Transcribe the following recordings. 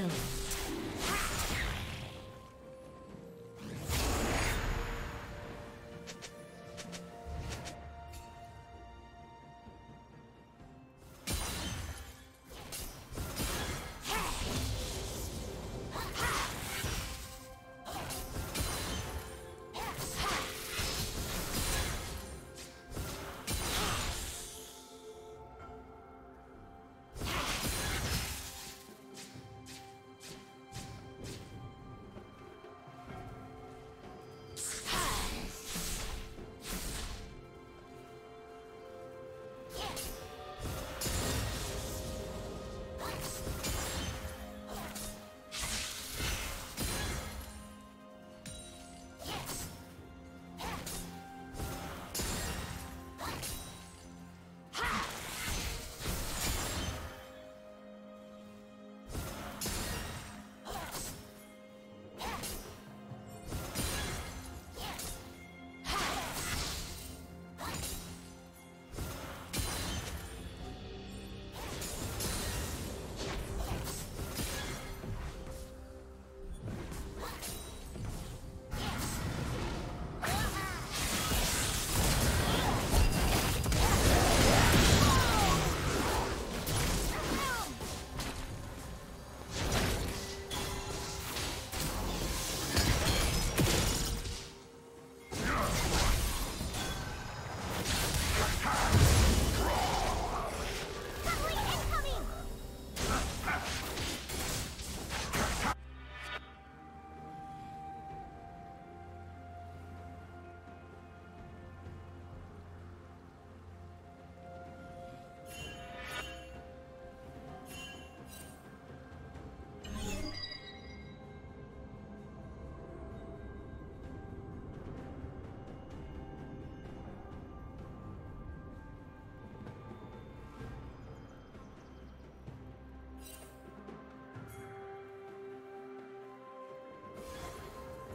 kill.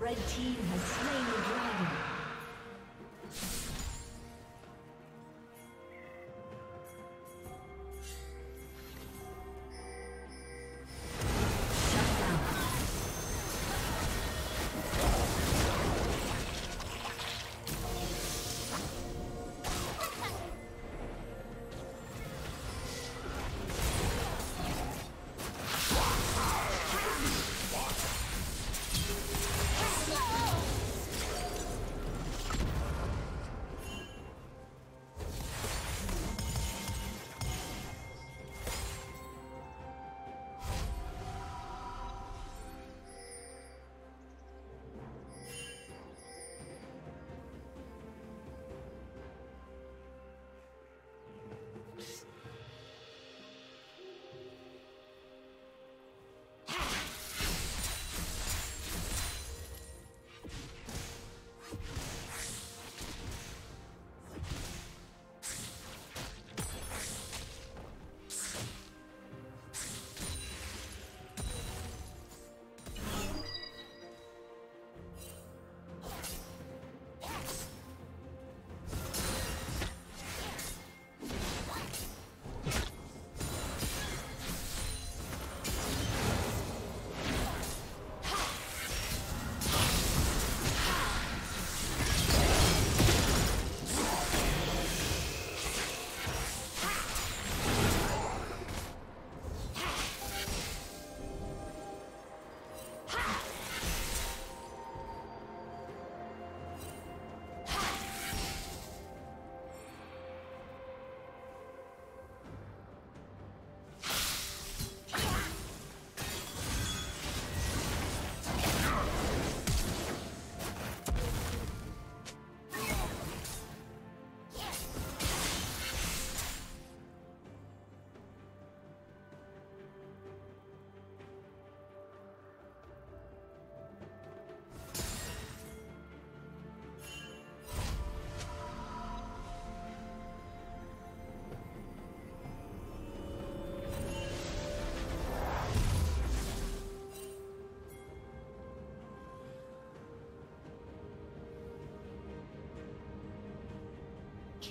Red team has slain the dragon.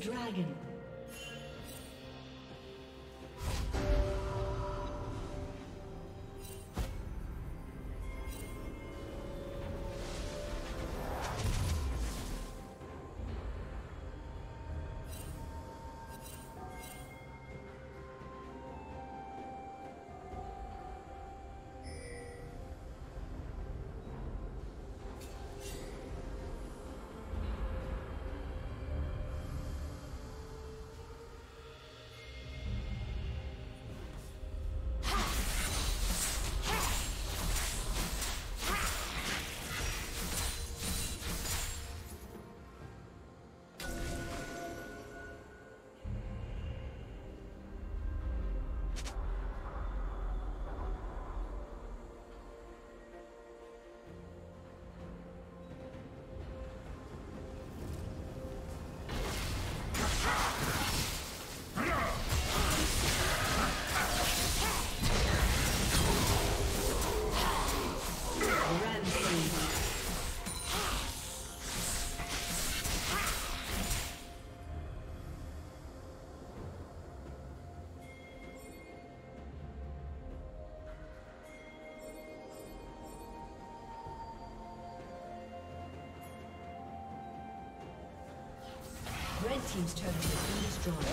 Dragon. Red team's turret has been destroyed.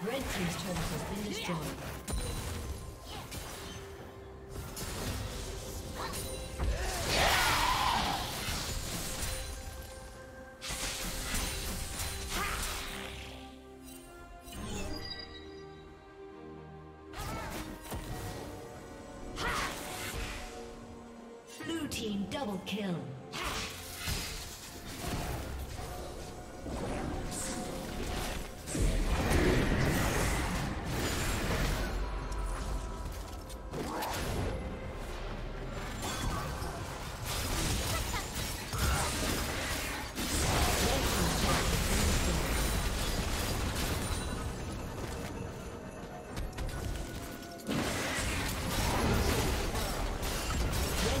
Red team's turret has been destroyed. Red team's turret has been destroyed. Blue team double kill.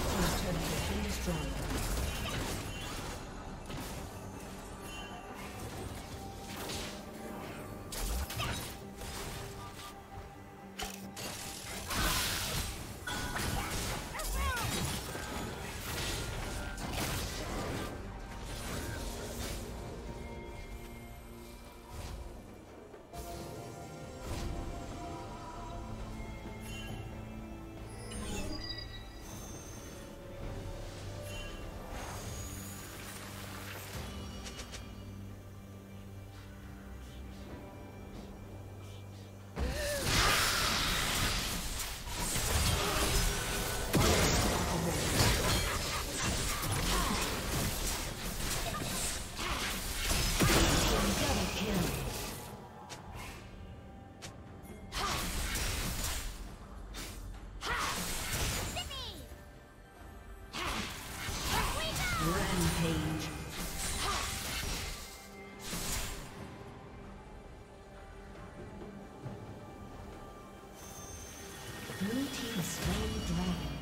Red team's turret has been destroyed. Rampage. Blue team slain dragon.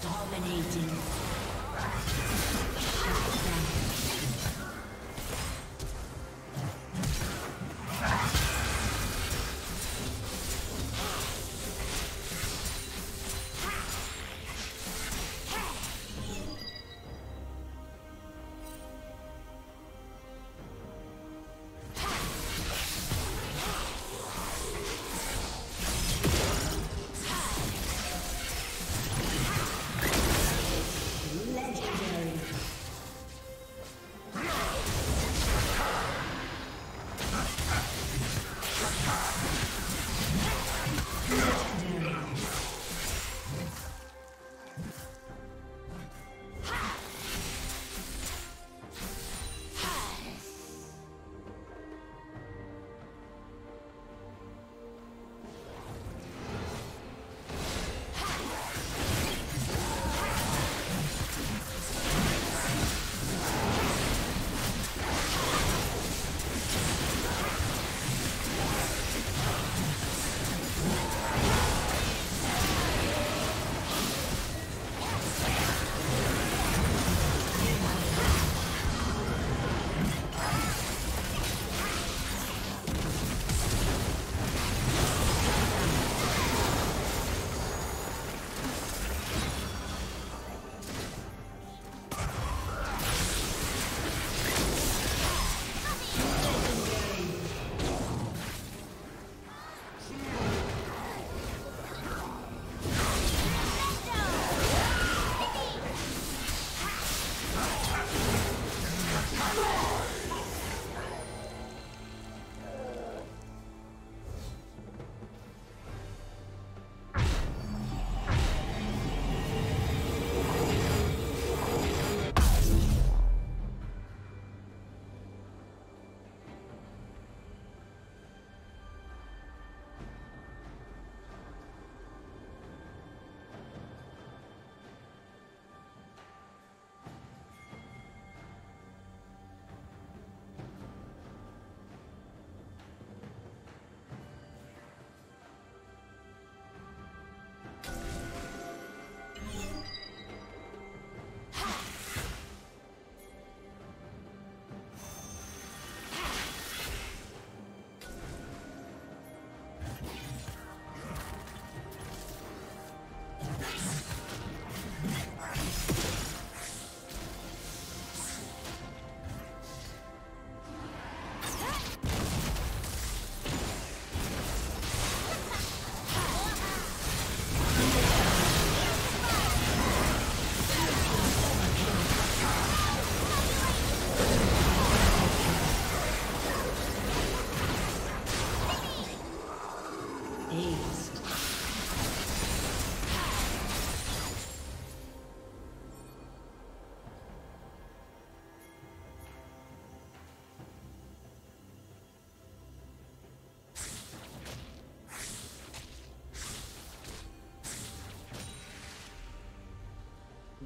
Dominating.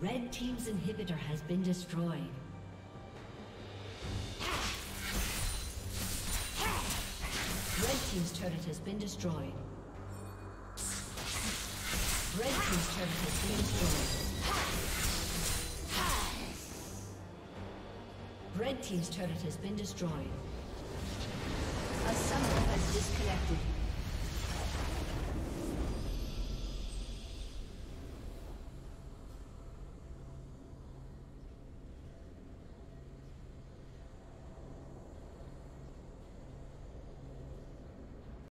Red team's inhibitor has been destroyed. Red team's turret has been destroyed. Red team's turret has been destroyed. Red team's turret has been destroyed. A summoner has disconnected.